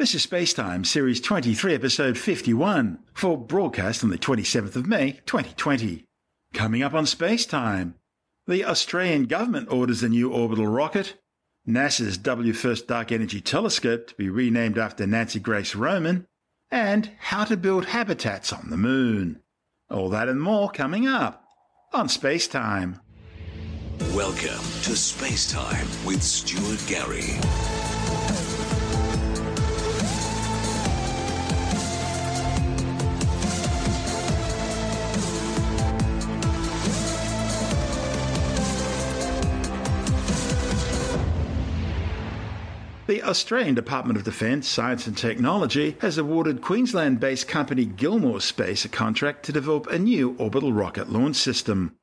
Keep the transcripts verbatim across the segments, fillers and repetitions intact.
This is Spacetime, Series twenty-three, Episode fifty-one, for broadcast on the twenty-seventh of May, twenty twenty. Coming up on Spacetime, the Australian government orders a new orbital rocket, NASA's W first Dark Energy Telescope to be renamed after Nancy Grace Roman, and how to build habitats on the Moon. All that and more coming up on Spacetime. Welcome to Spacetime with Stuart Gary. The Australian Department of Defence, Science and Technology has awarded Queensland-based company Gilmour Space a contract to develop a new orbital rocket launch system.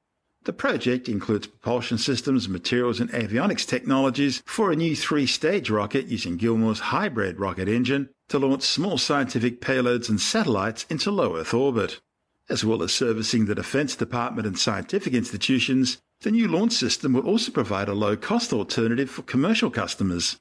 The project includes propulsion systems, materials and avionics technologies for a new three-stage rocket using Gilmour's hybrid rocket engine to launch small scientific payloads and satellites into low Earth orbit. As well as servicing the Defence Department and scientific institutions, the new launch system will also provide a low-cost alternative for commercial customers.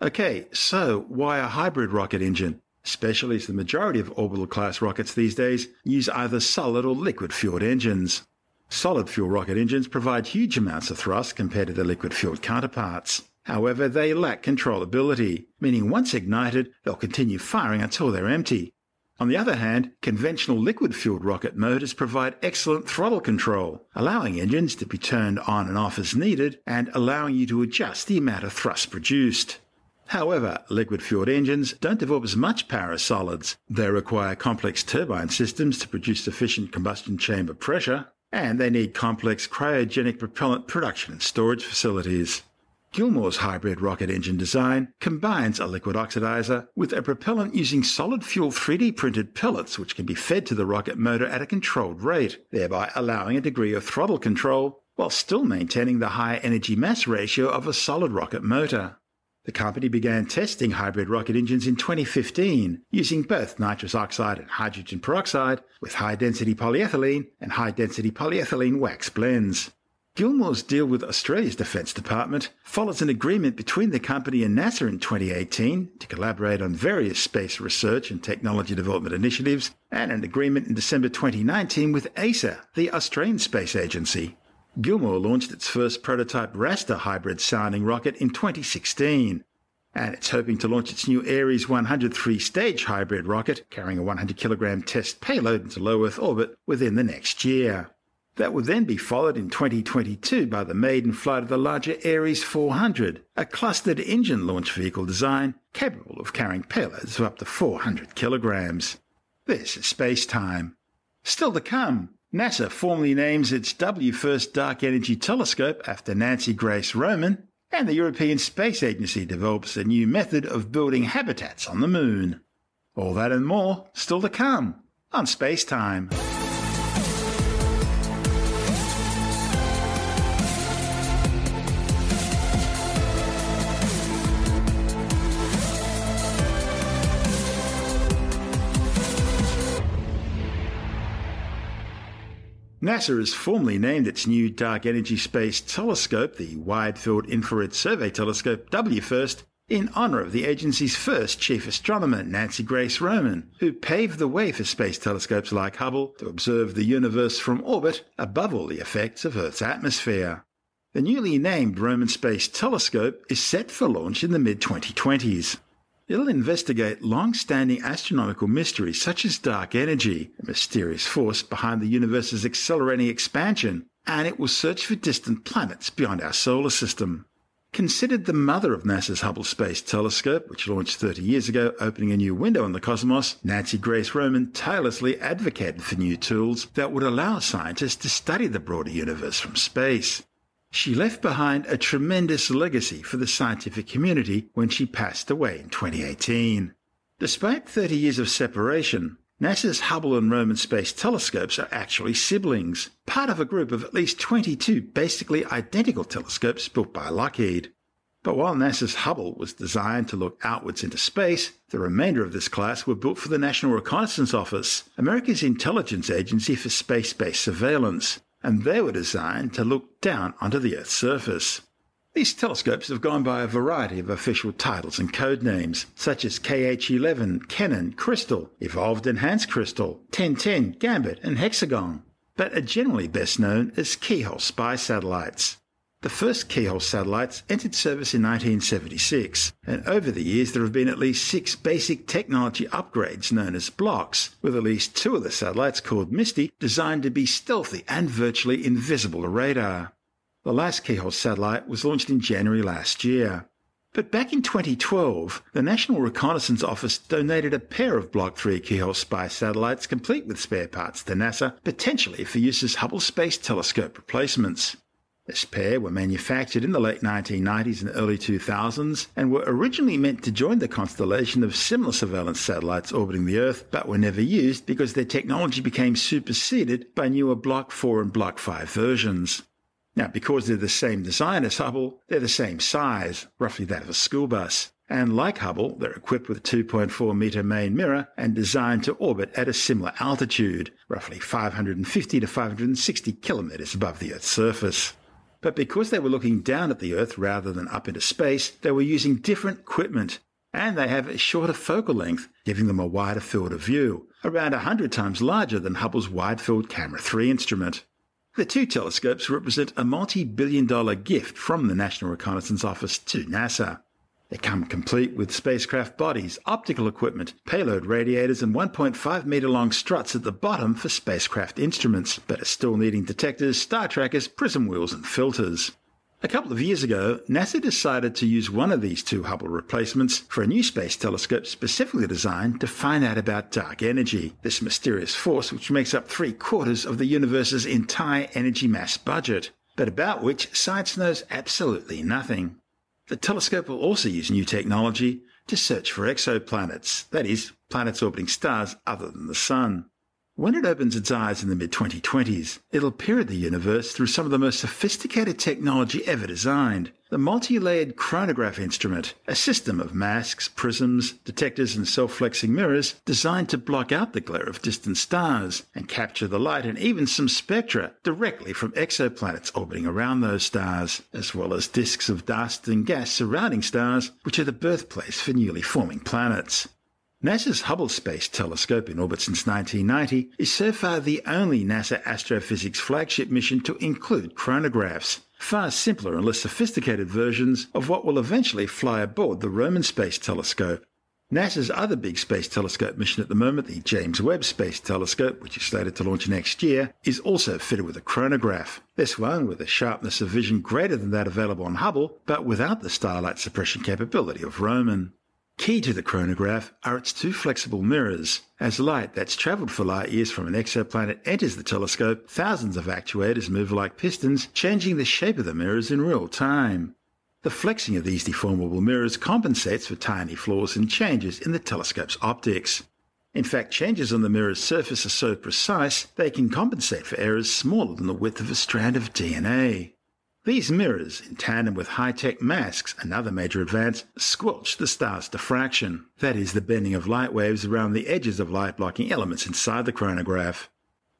Okay, so why a hybrid rocket engine? Especially as the majority of orbital-class rockets these days use either solid or liquid-fueled engines. Solid-fuel rocket engines provide huge amounts of thrust compared to their liquid-fueled counterparts. However, they lack controllability, meaning once ignited, they'll continue firing until they're empty. On the other hand, conventional liquid-fueled rocket motors provide excellent throttle control, allowing engines to be turned on and off as needed and allowing you to adjust the amount of thrust produced. However, liquid-fueled engines don't develop as much power as solids. They require complex turbine systems to produce sufficient combustion chamber pressure, and they need complex cryogenic propellant production and storage facilities. Gilmour's hybrid rocket engine design combines a liquid oxidizer with a propellant using solid-fuel three D printed pellets which can be fed to the rocket motor at a controlled rate, thereby allowing a degree of throttle control while still maintaining the high energy-mass ratio of a solid rocket motor. The company began testing hybrid rocket engines in twenty fifteen, using both nitrous oxide and hydrogen peroxide with high-density polyethylene and high-density polyethylene wax blends. Gilmour's deal with Australia's Defence Department follows an agreement between the company and NASA in twenty eighteen to collaborate on various space research and technology development initiatives, and an agreement in December twenty nineteen with A S A, the Australian Space Agency. Gilmour launched its first prototype RASTA hybrid-sounding rocket in twenty sixteen, and it's hoping to launch its new Ares one hundred three-stage hybrid rocket carrying a one hundred kilogram test payload into low Earth orbit within the next year. That would then be followed in twenty twenty-two by the maiden flight of the larger Ares four hundred, a clustered engine launch vehicle design capable of carrying payloads of up to four hundred kilograms. This is Spacetime. Still to come, NASA formally names its W first Dark Energy Telescope after Nancy Grace Roman, and the European Space Agency develops a new method of building habitats on the Moon. All that and more still to come on Spacetime. NASA has formally named its new Dark Energy Space Telescope, the Wide Field Infrared Survey Telescope, W first, in honor of the agency's first chief astronomer, Nancy Grace Roman, who paved the way for space telescopes like Hubble to observe the universe from orbit above all the effects of Earth's atmosphere. The newly named Roman Space Telescope is set for launch in the mid twenty twenties. It'll investigate long-standing astronomical mysteries such as dark energy, a mysterious force behind the universe's accelerating expansion, and it will search for distant planets beyond our solar system. Considered the mother of NASA's Hubble Space Telescope, which launched thirty years ago, opening a new window on the cosmos, Nancy Grace Roman tirelessly advocated for new tools that would allow scientists to study the broader universe from space. She left behind a tremendous legacy for the scientific community when she passed away in twenty eighteen. Despite thirty years of separation, NASA's Hubble and Roman Space Telescopes are actually siblings, part of a group of at least twenty-two basically identical telescopes built by Lockheed. But while NASA's Hubble was designed to look outwards into space, the remainder of this class were built for the National Reconnaissance Office, America's intelligence agency for space-based surveillance, and they were designed to look down onto the Earth's surface. These telescopes have gone by a variety of official titles and code names, such as K H eleven, Kennen, Crystal, Evolved Enhanced Crystal, ten ten, Gambit, and Hexagon, but are generally best known as keyhole spy satellites. The first keyhole satellites entered service in nineteen seventy-six, and over the years there have been at least six basic technology upgrades known as blocks, with at least two of the satellites called MISTI designed to be stealthy and virtually invisible to radar. The last keyhole satellite was launched in January last year. But back in twenty twelve, the National Reconnaissance Office donated a pair of Block three keyhole spy satellites complete with spare parts to NASA, potentially for use as Hubble Space Telescope replacements. This pair were manufactured in the late nineteen nineties and early two thousands and were originally meant to join the constellation of similar surveillance satellites orbiting the Earth, but were never used because their technology became superseded by newer Block four and Block five versions. Now, because they're the same design as Hubble, they're the same size, roughly that of a school bus. And like Hubble, they're equipped with a two point four metre main mirror and designed to orbit at a similar altitude, roughly five hundred fifty to five hundred sixty kilometres above the Earth's surface. But because they were looking down at the Earth rather than up into space, they were using different equipment. And they have a shorter focal length, giving them a wider field of view, around one hundred times larger than Hubble's Wide-Field Camera three instrument. The two telescopes represent a multi-billion dollar gift from the National Reconnaissance Office to NASA. They come complete with spacecraft bodies, optical equipment, payload radiators and one point five metre long struts at the bottom for spacecraft instruments, but are still needing detectors, star trackers, prism wheels and filters. A couple of years ago, NASA decided to use one of these two Hubble replacements for a new space telescope specifically designed to find out about dark energy, this mysterious force which makes up three quarters of the universe's entire energy mass budget, but about which science knows absolutely nothing. The telescope will also use new technology to search for exoplanets, that is, planets orbiting stars other than the Sun. When it opens its eyes in the mid twenty twenties, it'll peer at the universe through some of the most sophisticated technology ever designed, the multi-layered chronograph instrument, a system of masks, prisms, detectors and self-flexing mirrors designed to block out the glare of distant stars and capture the light and even some spectra directly from exoplanets orbiting around those stars, as well as disks of dust and gas surrounding stars, which are the birthplace for newly forming planets. NASA's Hubble Space Telescope, in orbit since nineteen ninety, is so far the only NASA astrophysics flagship mission to include chronographs, far simpler and less sophisticated versions of what will eventually fly aboard the Roman Space Telescope. NASA's other big space telescope mission at the moment, the James Webb Space Telescope, which is slated to launch next year, is also fitted with a chronograph, this one with a sharpness of vision greater than that available on Hubble, but without the starlight suppression capability of Roman. Key to the chronograph are its two flexible mirrors. As light that's travelled for light years from an exoplanet enters the telescope, thousands of actuators move like pistons, changing the shape of the mirrors in real time. The flexing of these deformable mirrors compensates for tiny flaws and changes in the telescope's optics. In fact, changes on the mirror's surface are so precise, they can compensate for errors smaller than the width of a strand of D N A. These mirrors, in tandem with high-tech masks, another major advance, squelch the star's diffraction, that is, the bending of light waves around the edges of light-blocking elements inside the chronograph.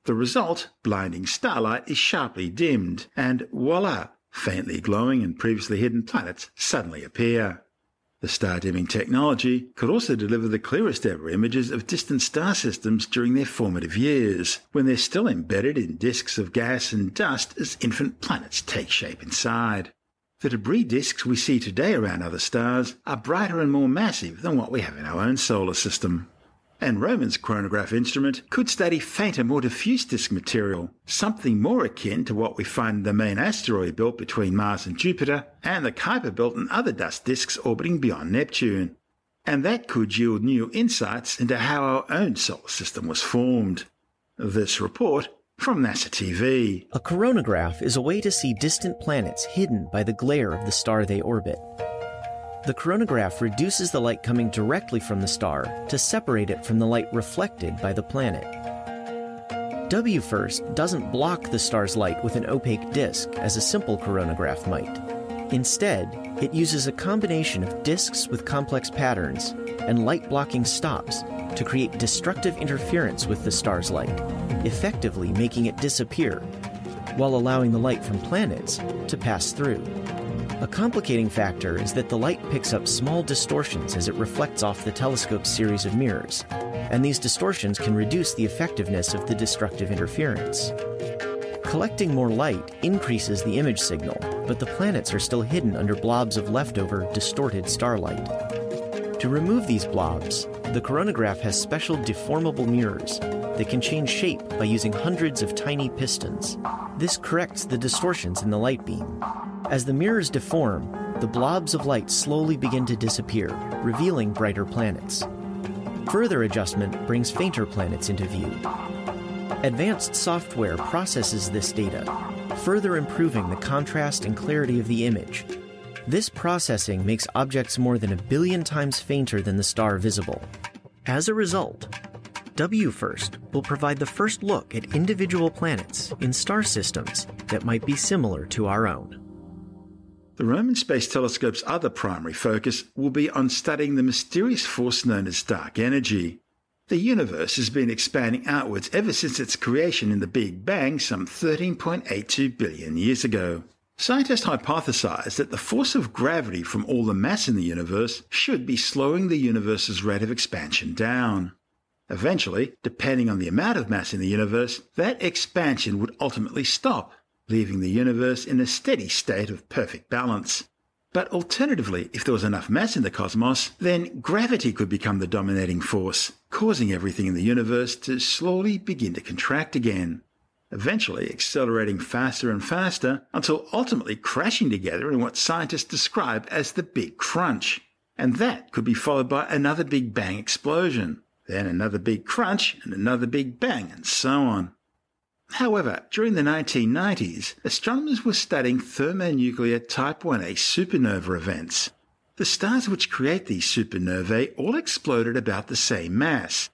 The result, blinding starlight, is sharply dimmed, and voila, faintly glowing and previously hidden planets suddenly appear. The star-dimming technology could also deliver the clearest-ever images of distant star systems during their formative years, when they're still embedded in disks of gas and dust as infant planets take shape inside. The debris disks we see today around other stars are brighter and more massive than what we have in our own solar system. And Roman's chronograph instrument could study fainter, more diffuse disk material, something more akin to what we find in the main asteroid belt between Mars and Jupiter, and the Kuiper belt and other dust disks orbiting beyond Neptune. And that could yield new insights into how our own solar system was formed. This report from NASA T V. A coronagraph is a way to see distant planets hidden by the glare of the star they orbit. The chronograph reduces the light coming directly from the star to separate it from the light reflected by the planet. W first doesn't block the star's light with an opaque disk as a simple coronagraph might. Instead, it uses a combination of disks with complex patterns and light-blocking stops to create destructive interference with the star's light, effectively making it disappear, while allowing the light from planets to pass through. A complicating factor is that the light picks up small distortions as it reflects off the telescope's series of mirrors, and these distortions can reduce the effectiveness of the destructive interference. Collecting more light increases the image signal, but the planets are still hidden under blobs of leftover, distorted starlight. To remove these blobs, the coronagraph has special deformable mirrors that can change shape by using hundreds of tiny pistons. This corrects the distortions in the light beam. As the mirrors deform, the blobs of light slowly begin to disappear, revealing brighter planets. Further adjustment brings fainter planets into view. Advanced software processes this data, further improving the contrast and clarity of the image. This processing makes objects more than a billion times fainter than the star visible. As a result, W FIRST will provide the first look at individual planets in star systems that might be similar to our own. The Roman Space Telescope's other primary focus will be on studying the mysterious force known as dark energy. The universe has been expanding outwards ever since its creation in the Big Bang some thirteen point eight two billion years ago. Scientists hypothesized that the force of gravity from all the mass in the universe should be slowing the universe's rate of expansion down. Eventually, depending on the amount of mass in the universe, that expansion would ultimately stop, leaving the universe in a steady state of perfect balance. But alternatively, if there was enough mass in the cosmos, then gravity could become the dominating force, causing everything in the universe to slowly begin to contract again, eventually accelerating faster and faster until ultimately crashing together in what scientists describe as the Big Crunch. And that could be followed by another Big Bang explosion, then another Big Crunch and another Big Bang, and so on. However, during the nineteen nineties, astronomers were studying thermonuclear type one A supernova events. The stars which create these supernovae all exploded about the same mass.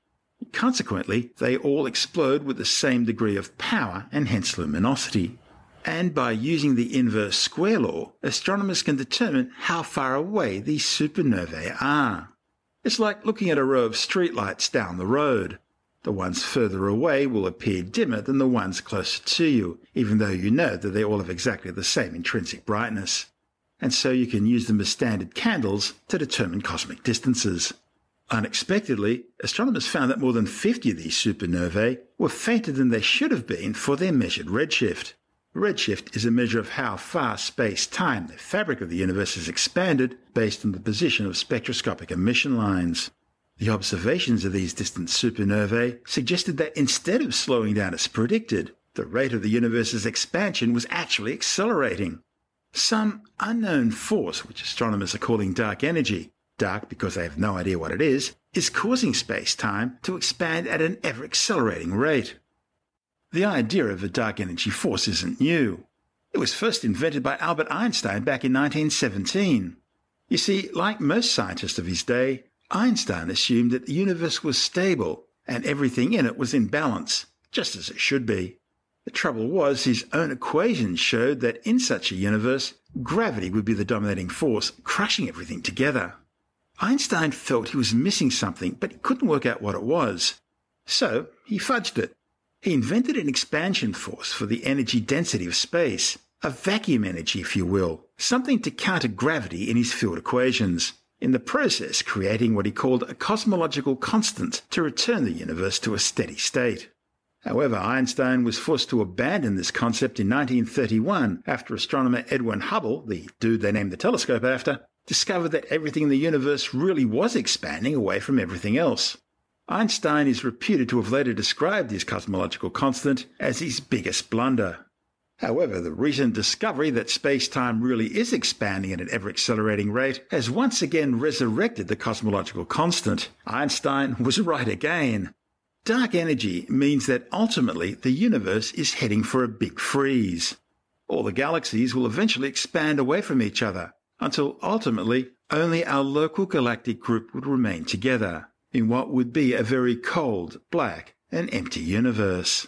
Consequently, they all explode with the same degree of power and hence luminosity. And by using the inverse square law, astronomers can determine how far away these supernovae are. It's like looking at a row of streetlights down the road. The ones further away will appear dimmer than the ones closer to you, even though you know that they all have exactly the same intrinsic brightness. And so you can use them as standard candles to determine cosmic distances. Unexpectedly, astronomers found that more than fifty of these supernovae were fainter than they should have been for their measured redshift. Redshift is a measure of how far space-time, the fabric of the universe, is expanded based on the position of spectroscopic emission lines. The observations of these distant supernovae suggested that instead of slowing down as predicted, the rate of the universe's expansion was actually accelerating. Some unknown force, which astronomers are calling dark energy, dark because they have no idea what it is, is causing space-time to expand at an ever-accelerating rate. The idea of a dark energy force isn't new. It was first invented by Albert Einstein back in nineteen seventeen. You see, like most scientists of his day, Einstein assumed that the universe was stable and everything in it was in balance, just as it should be. The trouble was, his own equations showed that in such a universe, gravity would be the dominating force, crushing everything together. Einstein felt he was missing something, but he couldn't work out what it was. So he fudged it. He invented an expansion force for the energy density of space, a vacuum energy, if you will, something to counter gravity in his field equations, in the process creating what he called a cosmological constant to return the universe to a steady state. However, Einstein was forced to abandon this concept in nineteen thirty-one after astronomer Edwin Hubble, the dude they named the telescope after, discovered that everything in the universe really was expanding away from everything else. Einstein is reputed to have later described his cosmological constant as his biggest blunder. However, the recent discovery that space-time really is expanding at an ever-accelerating rate has once again resurrected the cosmological constant. Einstein was right again. Dark energy means that ultimately the universe is heading for a big freeze. All the galaxies will eventually expand away from each other, until ultimately only our local galactic group would remain together, in what would be a very cold, black, and empty universe.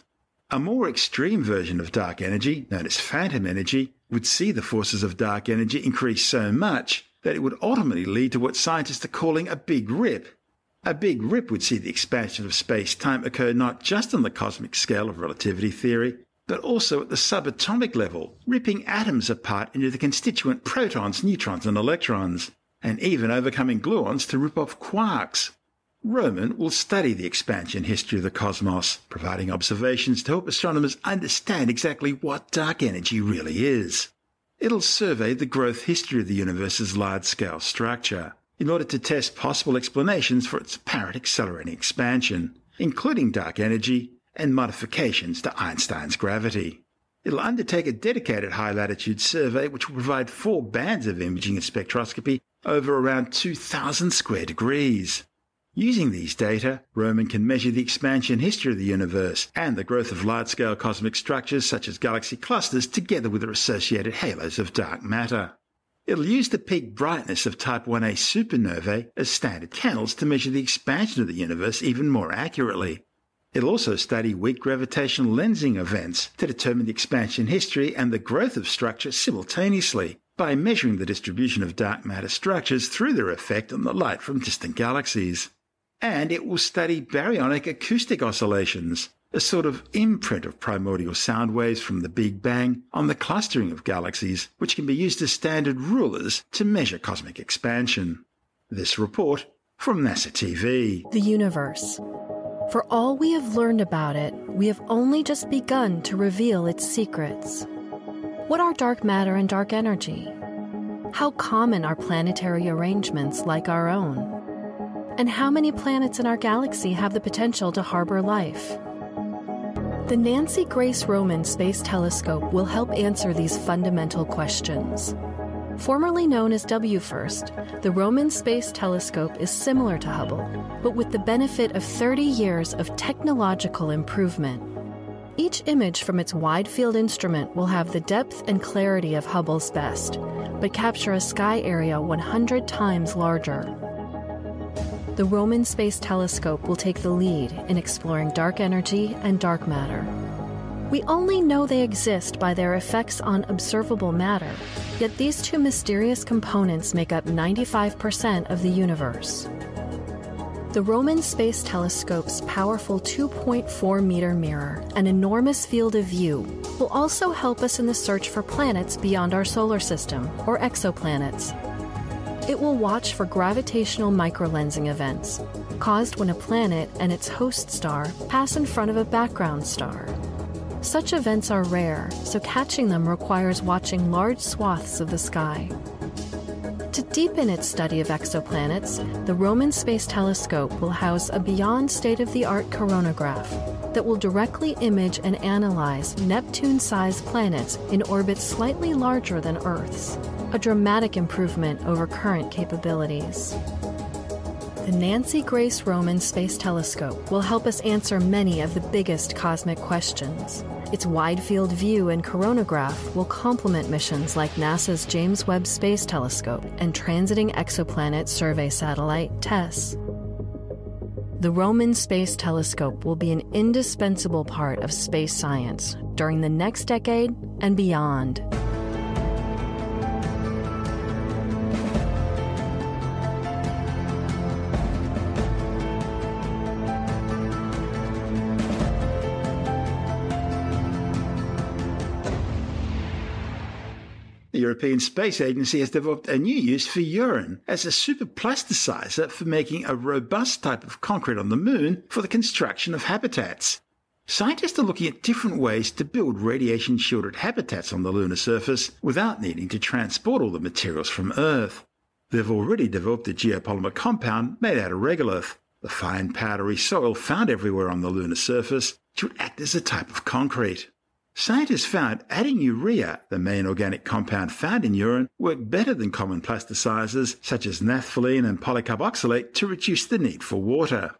A more extreme version of dark energy, known as phantom energy, would see the forces of dark energy increase so much that it would ultimately lead to what scientists are calling a big rip. A big rip would see the expansion of space-time occur not just on the cosmic scale of relativity theory, but also at the subatomic level, ripping atoms apart into the constituent protons, neutrons and electrons, and even overcoming gluons to rip off quarks. Roman will study the expansion history of the cosmos, providing observations to help astronomers understand exactly what dark energy really is. It'll survey the growth history of the universe's large-scale structure, in order to test possible explanations for its apparent accelerating expansion, including dark energy and modifications to Einstein's gravity. It'll undertake a dedicated high-latitude survey which will provide four bands of imaging and spectroscopy over around two thousand square degrees. Using these data, Roman can measure the expansion history of the universe and the growth of large-scale cosmic structures such as galaxy clusters together with their associated halos of dark matter. It'll use the peak brightness of type one A supernovae as standard candles to measure the expansion of the universe even more accurately. It'll also study weak gravitational lensing events to determine the expansion history and the growth of structure simultaneously by measuring the distribution of dark matter structures through their effect on the light from distant galaxies. And it will study baryonic acoustic oscillations, a sort of imprint of primordial sound waves from the Big Bang on the clustering of galaxies, which can be used as standard rulers to measure cosmic expansion. This report from NASA T V. The universe. For all we have learned about it, we have only just begun to reveal its secrets. What are dark matter and dark energy? How common are planetary arrangements like our own? And how many planets in our galaxy have the potential to harbor life? The Nancy Grace Roman Space Telescope will help answer these fundamental questions. Formerly known as W FIRST, the Roman Space Telescope is similar to Hubble, but with the benefit of thirty years of technological improvement. Each image from its wide-field instrument will have the depth and clarity of Hubble's best, but capture a sky area one hundred times larger. The Roman Space Telescope will take the lead in exploring dark energy and dark matter. We only know they exist by their effects on observable matter, yet these two mysterious components make up ninety-five percent of the universe. The Roman Space Telescope's powerful two point four meter mirror and enormous field of view will also help us in the search for planets beyond our solar system, or exoplanets. It will watch for gravitational microlensing events, caused when a planet and its host star pass in front of a background star. Such events are rare, so catching them requires watching large swaths of the sky. To deepen its study of exoplanets, the Roman Space Telescope will house a beyond state-of-the-art coronagraph that will directly image and analyze Neptune-sized planets in orbits slightly larger than Earth's, a dramatic improvement over current capabilities. The Nancy Grace Roman Space Telescope will help us answer many of the biggest cosmic questions. Its wide-field view and coronagraph will complement missions like NASA's James Webb Space Telescope and Transiting Exoplanet Survey Satellite, TESS. The Roman Space Telescope will be an indispensable part of space science during the next decade and beyond. The European Space Agency has developed a new use for urine as a superplasticizer for making a robust type of concrete on the Moon for the construction of habitats. Scientists are looking at different ways to build radiation-shielded habitats on the lunar surface without needing to transport all the materials from Earth. They've already developed a geopolymer compound made out of regolith, the fine powdery soil found everywhere on the lunar surface, which would act as a type of concrete. Scientists found adding urea, the main organic compound found in urine, worked better than common plasticizers such as naphthalene and polycarboxylate to reduce the need for water.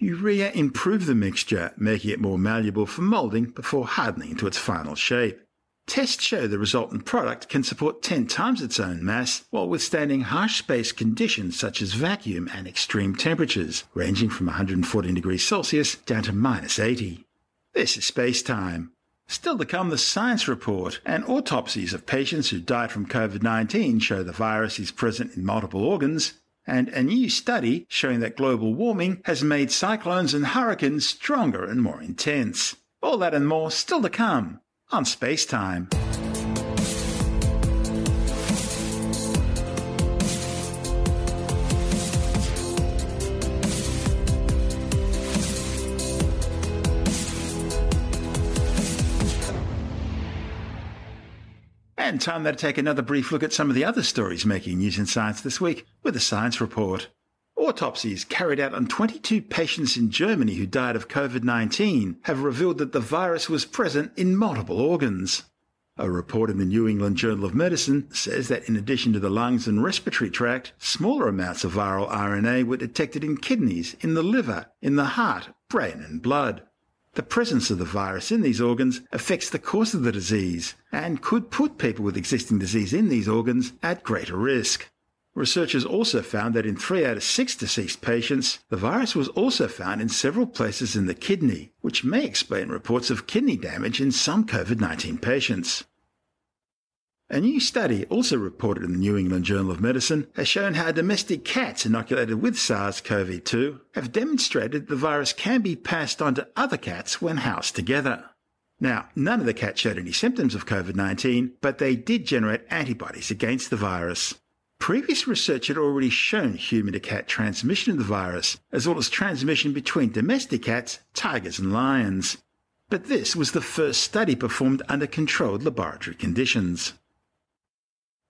Urea improved the mixture, making it more malleable for molding before hardening to its final shape. Tests show the resultant product can support ten times its own mass while withstanding harsh space conditions such as vacuum and extreme temperatures, ranging from one hundred fourteen degrees Celsius down to minus eighty. This is Space Time. Still to come, the science report and autopsies of patients who died from COVID nineteen show the virus is present in multiple organs, and a new study showing that global warming has made cyclones and hurricanes stronger and more intense. All that and more still to come on SpaceTime. And time now to take another brief look at some of the other stories making news in science this week with a science report. Autopsies carried out on twenty-two patients in Germany who died of COVID nineteen have revealed that the virus was present in multiple organs. A report in the New England Journal of Medicine says that in addition to the lungs and respiratory tract, smaller amounts of viral R N A were detected in kidneys, in the liver, in the heart, brain and blood. The presence of the virus in these organs affects the course of the disease and could put people with existing disease in these organs at greater risk. Researchers also found that in three out of six deceased patients, the virus was also found in several places in the kidney, which may explain reports of kidney damage in some COVID nineteen patients. A new study, also reported in the New England Journal of Medicine, has shown how domestic cats inoculated with SARS CoV two have demonstrated the virus can be passed on to other cats when housed together. Now, none of the cats showed any symptoms of COVID nineteen, but they did generate antibodies against the virus. Previous research had already shown human-to-cat transmission of the virus, as well as transmission between domestic cats, tigers and lions. But this was the first study performed under controlled laboratory conditions.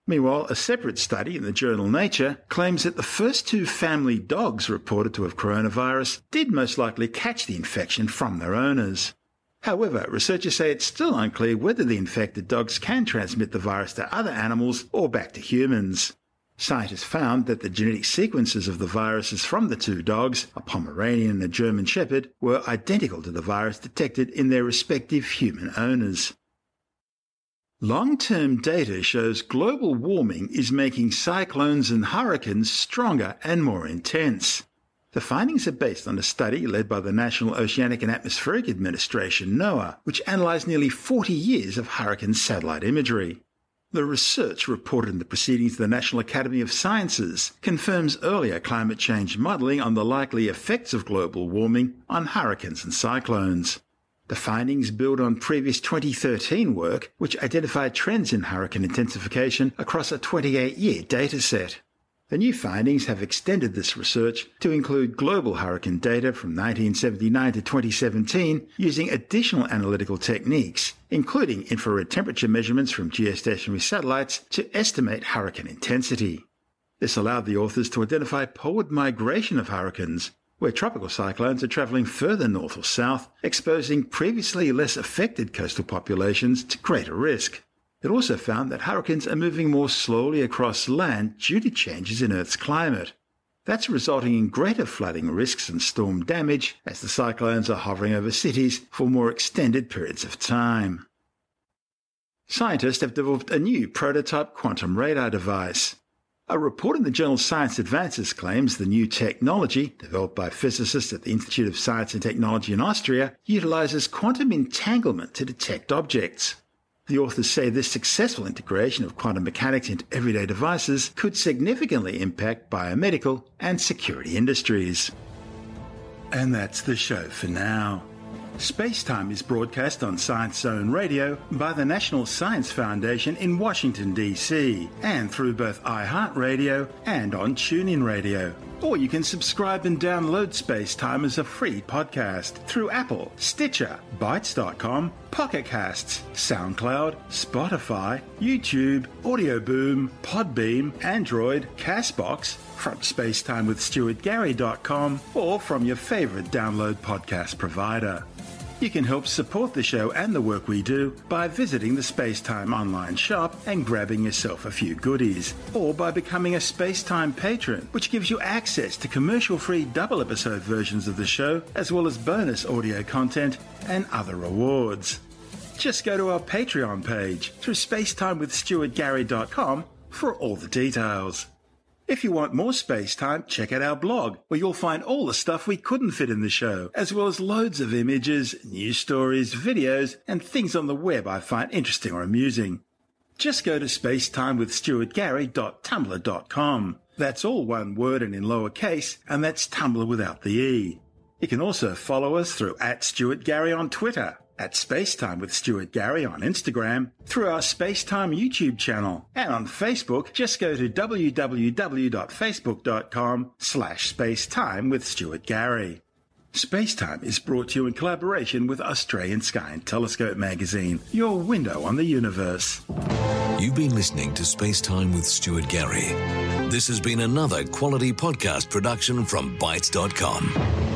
Meanwhile, a separate study in the journal Nature claims that the first two family dogs reported to have coronavirus did most likely catch the infection from their owners. However, researchers say it's still unclear whether the infected dogs can transmit the virus to other animals or back to humans. Scientists found that the genetic sequences of the viruses from the two dogs, a Pomeranian and a German Shepherd, were identical to the virus detected in their respective human owners. Long-term data shows global warming is making cyclones and hurricanes stronger and more intense. The findings are based on a study led by the National Oceanic and Atmospheric Administration, NOAA, which analysed nearly forty years of hurricane satellite imagery. The research, reported in the Proceedings of the National Academy of Sciences, confirms earlier climate change modelling on the likely effects of global warming on hurricanes and cyclones. The findings build on previous twenty thirteen work, which identified trends in hurricane intensification across a twenty-eight year dataset. The new findings have extended this research to include global hurricane data from nineteen seventy-nine to twenty seventeen using additional analytical techniques, including infrared temperature measurements from geostationary satellites to estimate hurricane intensity. This allowed the authors to identify poleward migration of hurricanes, where tropical cyclones are travelling further north or south, exposing previously less affected coastal populations to greater risk. It also found that hurricanes are moving more slowly across land due to changes in Earth's climate. That's resulting in greater flooding risks and storm damage as the cyclones are hovering over cities for more extended periods of time. Scientists have developed a new prototype quantum radar device. A report in the journal Science Advances claims the new technology, developed by physicists at the Institute of Science and Technology in Austria, utilises quantum entanglement to detect objects. The authors say this successful integration of quantum mechanics into everyday devices could significantly impact biomedical and security industries. And that's the show for now. SpaceTime is broadcast on Science Zone Radio by the National Science Foundation in Washington, D C, and through both iHeartRadio and on TuneIn Radio. Or you can subscribe and download SpaceTime as a free podcast through Apple, Stitcher, Bytes dot com, Pocket Casts, SoundCloud, Spotify, YouTube, AudioBoom, Podbeam, Android, CastBox, from SpaceTime with Stuart Gary dot com, or from your favorite download podcast provider. You can help support the show and the work we do by visiting the SpaceTime online shop and grabbing yourself a few goodies, or by becoming a SpaceTime patron, which gives you access to commercial-free double-episode versions of the show, as well as bonus audio content and other rewards. Just go to our Patreon page through SpaceTime with Stuart Gary dot com for all the details. If you want more SpaceTime, check out our blog, where you'll find all the stuff we couldn't fit in the show, as well as loads of images, news stories, videos, and things on the web I find interesting or amusing. Just go to spacetimewithstuartgary dot tumblr dot com. That's all one word and in lowercase, and that's Tumblr without the E. You can also follow us through at Stuart Gary on Twitter, at SpaceTime with Stuart Gary on Instagram, through our SpaceTime YouTube channel, and on Facebook, just go to www.facebook.com slash spacetime with Stuart Gary. SpaceTime is brought to you in collaboration with Australian Sky and Telescope magazine, your window on the universe. You've been listening to SpaceTime with Stuart Gary. This has been another quality podcast production from bytes dot com.